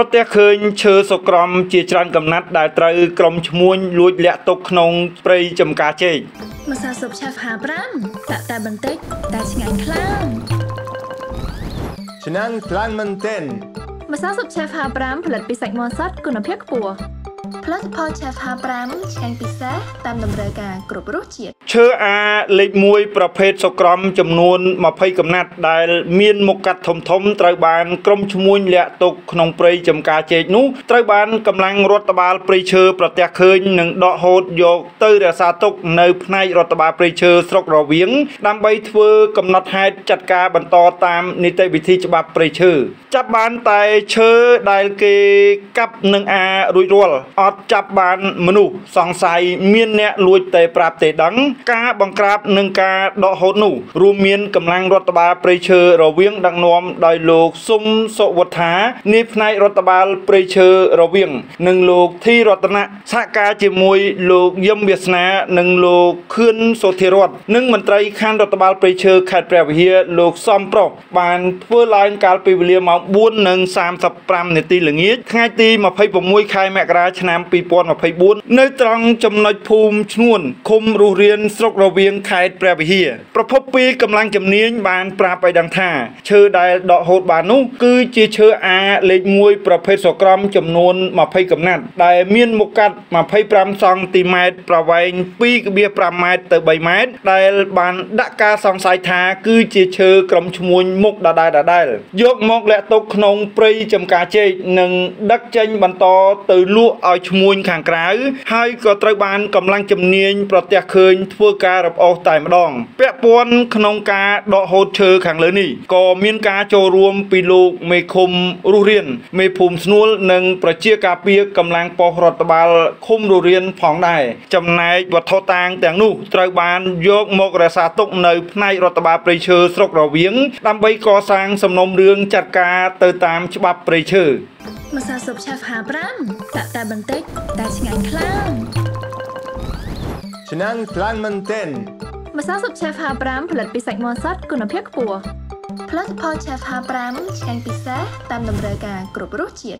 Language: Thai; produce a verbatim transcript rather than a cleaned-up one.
ประเทศเคยเชื่อสกรมเจียจันกำนัดได้ตรึกรมชมวยลุยเละตกนองปรีจำกาเจมาสะสมชาพาบรัมแต่แต่บันเต็กแต่ฉงานคลางฉนังคลางมันเต้นมาสะสมชาพาบรัมผลิตปีแสงมอนซัดกุนเพียกปัวพลัดพอชาพาบรัมแข่งปีแสตามดำเนินการกรบรูเจียเชื่ออาเล็มวยประเภทสกรมจำนวนมาเผยกำนัดได้เมียนมกัดถมถมไตรบานกรมชมวยและตกนองปรีจำกาเจนุไตรบานกำลังรัฐบาลปรีเชอประเทศเคยหนึ่งดอกโหดโยกเตอร์เดซาตกในในรัฐบาลปรีเชอสกรเวียงนำใบเฟือกำนัดให้จัดการบรรทอตามนิติวิธีฉบับปรีเชอจับบานไตเชอได้เกกับหนึ่งอารุยรัวอดจับบานมนุษย์สองสายเมียนเนี่ยลุยเตะปราบเตะดังกาบังกราบหนึ่งกาดอกโหดหนูรูเมียนกำลังรัฐบาลปรีเชอระเวียงดังนอมได้โลกซุ่มสวัสดิ์นิพนายรัฐบาลปรีเชอระเวียงหนึ่งโลกที่รัตนะสกาจิมวยโลกยมเบียสนาหนึ่งโลกขึ้นโสธิรัตหนึ่งมันตรีขันรัฐบาลปรีเชอขาดแปรเฮียโลกซ้อมปรกบานเพื่อลายการปีเลียมาบุญหนึ่งสามสับปรามในตีหลังนี้ไงตีมาพายผมมวยคายแมกราชนามปีปอนมาพายบุญในตรังจำนวนภูมิชนวนคมรูเรียนสกระเวียงไข่แปรเฮียประพบปีกำลังจำเนียนบานปราไปดังท่าเชอได้ดอกโหดบานุคือจีเชออาเล็กมวยประเภทสกรมจำนวนมาพายกำนัดได้เมียนมกัดมาพายปรามซองตีไม้ประไว้ปีกเบียปรามไม้เตะใบไม้ได้บานดักกาซองสายทาคือจีเชอกรมชมวยมกดาได้ดาได้ยกมกและตกขนมปรีจำกาเจหนึ่งดักเจนบรรทอตื่นลุกเอาชมวยขังกลางให้กอตรบานกำลังจำเนียนประเทศเคยเพื่อการรับเอาแต่มาดองเปะปวนขนมกาดอกโหดเชอขังเลยนี่ก็มีกาโจรวมปีลูกเมคมรูเรียนเมภูมิสนุลหนึ่งประเชียกาเปียกำลังปอรัฐบาลคุมรูเรียนผ่องได้จำนายวัดทอตางแต่งนู่ตรบานยกมกระสาตกในในรัฐบาลปรีเชอสกระเวียงดำใบก่อสร้างสำนมเรืองจัดการเติมตามฉบับปรีเชอมาสะสมชาพาบรัมแต่แต่บันเต็กแต่ฉงานคลางฉนังคลางมันเต้นมาสะสมชาพาบรัมผลิตปีแสงมอนซัดกุนเพียกปัวพลัดพอชาพาบรัมแข่งปีแสตามดำเนินการกรบรูเจีย